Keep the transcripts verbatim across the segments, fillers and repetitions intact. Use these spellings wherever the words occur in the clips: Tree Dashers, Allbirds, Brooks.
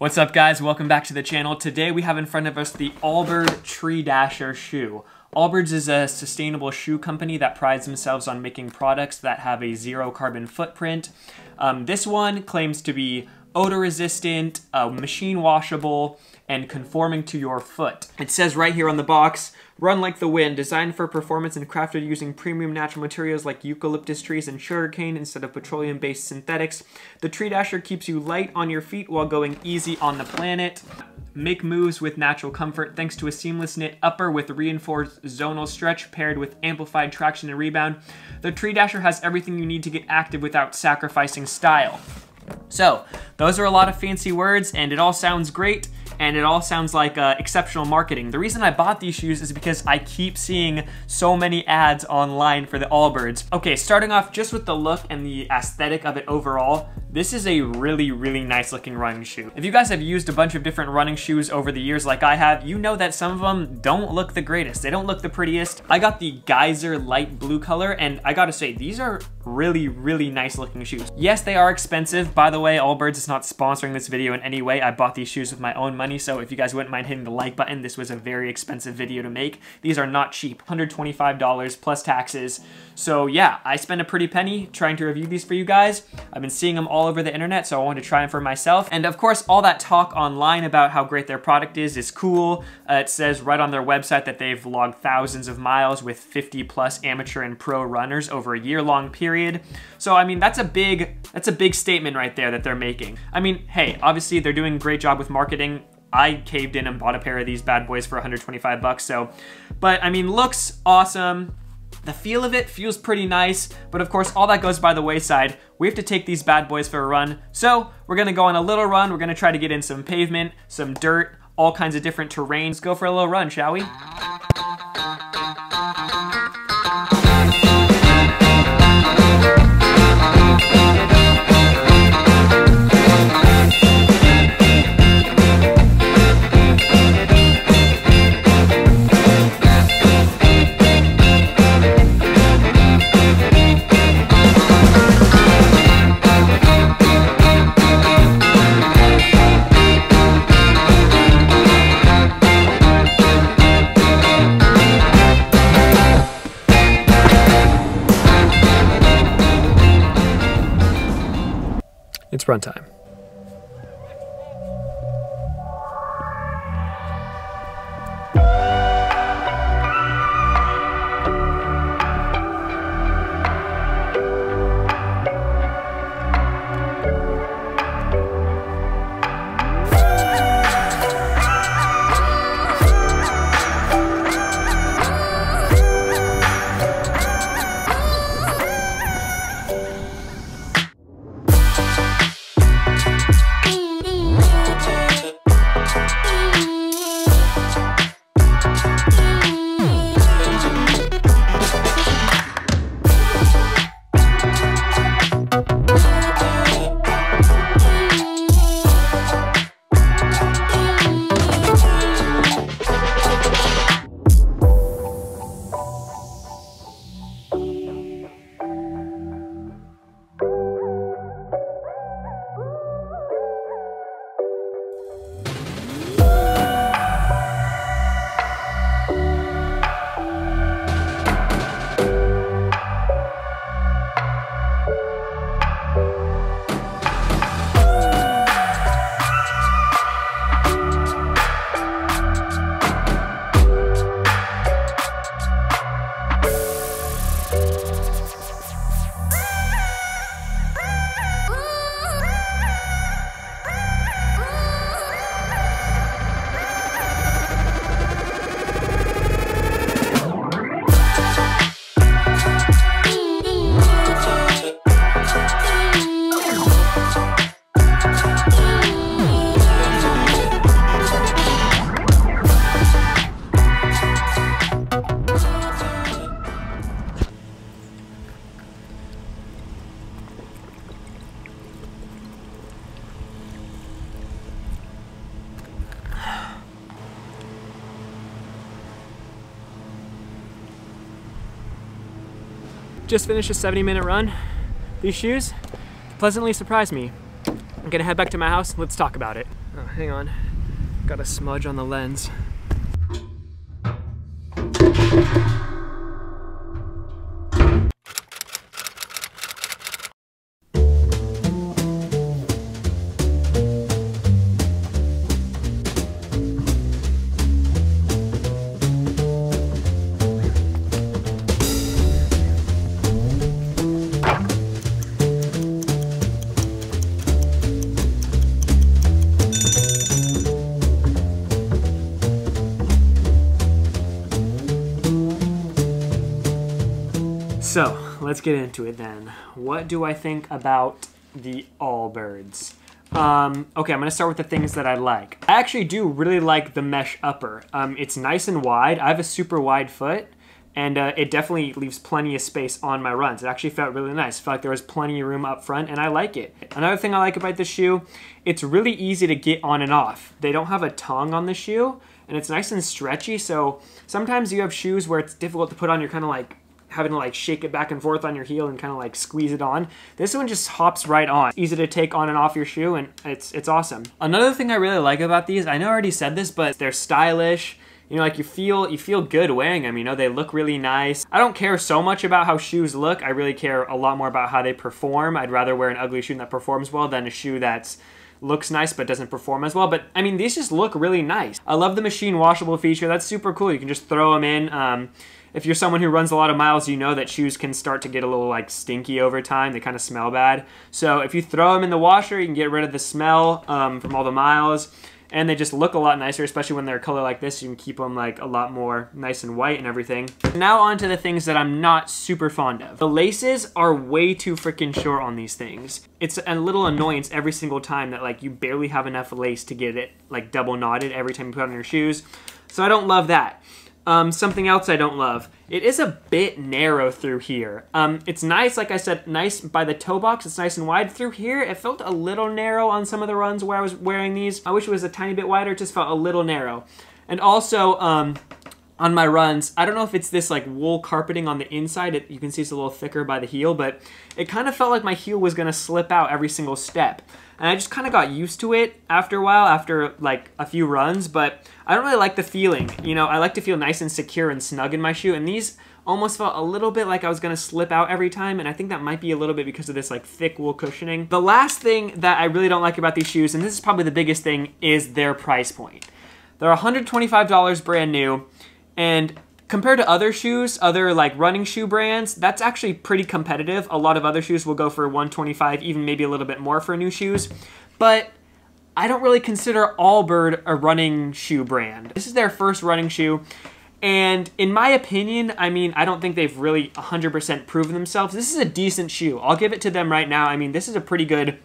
What's up, guys? Welcome back to the channel. Today we have in front of us the Allbirds Tree Dasher shoe. Allbirds is a sustainable shoe company that prides themselves on making products that have a zero carbon footprint. Um, this one claims to be odor resistant, uh, machine washable, and conforming to your foot. It says right here on the box, run like the wind, designed for performance and crafted using premium natural materials like eucalyptus trees and sugarcane instead of petroleum-based synthetics. The Tree Dasher keeps you light on your feet while going easy on the planet. Make moves with natural comfort thanks to a seamless knit upper with reinforced zonal stretch paired with amplified traction and rebound. The Tree Dasher has everything you need to get active without sacrificing style. So, those are a lot of fancy words, and it all sounds great, and it all sounds like uh, exceptional marketing. The reason I bought these shoes is because I keep seeing so many ads online for the Allbirds. Okay, starting off just with the look and the aesthetic of it overall, this is a really, really nice looking running shoe. If you guys have used a bunch of different running shoes over the years like I have, you know that some of them don't look the greatest. They don't look the prettiest. I got the Geyser light blue color, and I gotta say, these are really, really nice looking shoes. Yes, they are expensive. By the way, Allbirds is not sponsoring this video in any way. I bought these shoes with my own money, so if you guys wouldn't mind hitting the like button, this was a very expensive video to make. These are not cheap, one hundred twenty-five dollars plus taxes. So yeah, I spent a pretty penny trying to review these for you guys. I've been seeing them all over the internet, so I wanted to try them for myself. And of course, all that talk online about how great their product is is cool. Uh, it says right on their website that they've logged thousands of miles with fifty plus amateur and pro runners over a year-long period. Period. So I mean, that's a big that's a big statement right there that they're making. I mean, hey, obviously they're doing a great job with marketing. I caved in and bought a pair of these bad boys for one hundred twenty-five bucks. So, but I mean, looks awesome. The feel of it feels pretty nice, but of course all that goes by the wayside. We have to take these bad boys for a run. So we're gonna go on a little run. We're gonna try to get in some pavement, some dirt, all kinds of different terrains. Let's go for a little run, shall we? It's run time. Just finished a seventy minute run. These shoes pleasantly surprised me. I'm gonna head back to my house. Let's talk about it. Oh, hang on. Got a smudge on the lens. So, let's get into it then. What do I think about the Allbirds? Um, okay, I'm gonna start with the things that I like. I actually do really like the mesh upper. Um, it's nice and wide. I have a super wide foot, and uh, it definitely leaves plenty of space on my runs. It actually felt really nice. I felt like there was plenty of room up front, and I like it. Another thing I like about this shoe, it's really easy to get on and off. They don't have a tongue on the shoe, and it's nice and stretchy, so sometimes you have shoes where it's difficult to put on. You're kind of like, having to like shake it back and forth on your heel and kind of like squeeze it on. This one just hops right on. Easy to take on and off your shoe, and it's it's awesome. Another thing I really like about these, I know I already said this, but they're stylish. You know, like you feel you feel good wearing them, you know, they look really nice. I don't care so much about how shoes look. I really care a lot more about how they perform. I'd rather wear an ugly shoe that performs well than a shoe that's looks nice but doesn't perform as well. But I mean, these just look really nice. I love the machine washable feature. That's super cool. You can just throw them in. Um, if you're someone who runs a lot of miles, you know that shoes can start to get a little like stinky over time. They kind of smell bad. So if you throw them in the washer, you can get rid of the smell um, from all the miles. And they just look a lot nicer, especially when they're a color like this. You can keep them like a lot more nice and white and everything. Now on to the things that I'm not super fond of. The laces are way too freaking short on these things. It's a little annoyance every single time that like you barely have enough lace to get it like double knotted every time you put on your shoes. So I don't love that. Um, something else I don't love. It is a bit narrow through here. Um, it's nice, like I said, nice by the toe box. It's nice and wide through here. It felt a little narrow on some of the runs where I was wearing these. I wish it was a tiny bit wider. It just felt a little narrow. And also, um, on my runs, I don't know if it's this like wool carpeting on the inside. It, you can see it's a little thicker by the heel, but it kind of felt like my heel was gonna slip out every single step. And I just kind of got used to it after a while, after like a few runs, but I don't really like the feeling. You know, I like to feel nice and secure and snug in my shoe, and these almost felt a little bit like I was gonna slip out every time, and I think that might be a little bit because of this like thick wool cushioning. The last thing that I really don't like about these shoes, and this is probably the biggest thing, is their price point. They're one hundred twenty-five dollars brand new, and compared to other shoes, other like running shoe brands, that's actually pretty competitive. A lot of other shoes will go for one hundred twenty-five dollars, even maybe a little bit more for new shoes. But I don't really consider Allbird a running shoe brand. This is their first running shoe. And in my opinion, I mean, I don't think they've really one hundred percent proven themselves. This is a decent shoe. I'll give it to them right now. I mean, this is a pretty good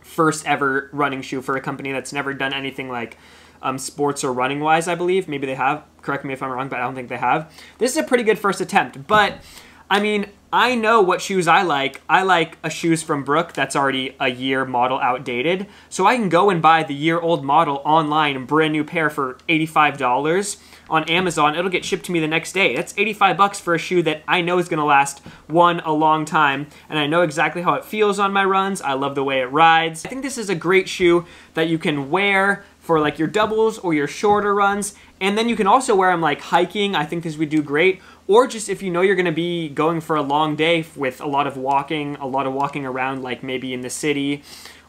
first ever running shoe for a company that's never done anything like Um, sports or running wise, I believe. Maybe they have, correct me if I'm wrong, but I don't think they have. This is a pretty good first attempt, but I mean, I know what shoes I like. I like a shoes from Brooks that's already a year model outdated. So I can go and buy the year old model online, brand new pair for eighty-five dollars on Amazon. It'll get shipped to me the next day. That's eighty-five bucks for a shoe that I know is gonna last one a long time. And I know exactly how it feels on my runs. I love the way it rides. I think this is a great shoe that you can wear for like your doubles or your shorter runs. And then you can also wear them like hiking. I think this would do great. Or just if you know you're gonna be going for a long day with a lot of walking, a lot of walking around, like maybe in the city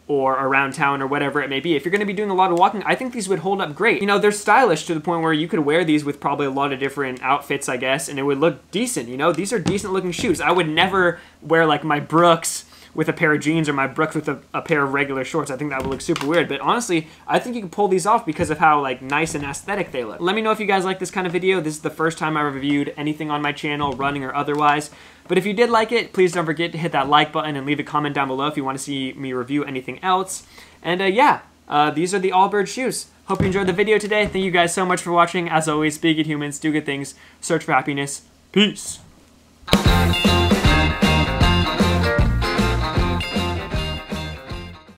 or around town or whatever it may be. If you're gonna be doing a lot of walking, I think these would hold up great. You know, they're stylish to the point where you could wear these with probably a lot of different outfits, I guess, and it would look decent. You know, these are decent looking shoes. I would never wear like my Brooks with a pair of jeans or my Brooks with a, a pair of regular shorts. I think that would look super weird, but honestly, I think you can pull these off because of how like nice and aesthetic they look. Let me know if you guys like this kind of video. This is the first time I reviewed anything on my channel, running or otherwise. But if you did like it, please don't forget to hit that like button and leave a comment down below if you want to see me review anything else. And uh, yeah, uh, these are the Allbirds shoes. Hope you enjoyed the video today. Thank you guys so much for watching. As always, be good humans, do good things, search for happiness. Peace.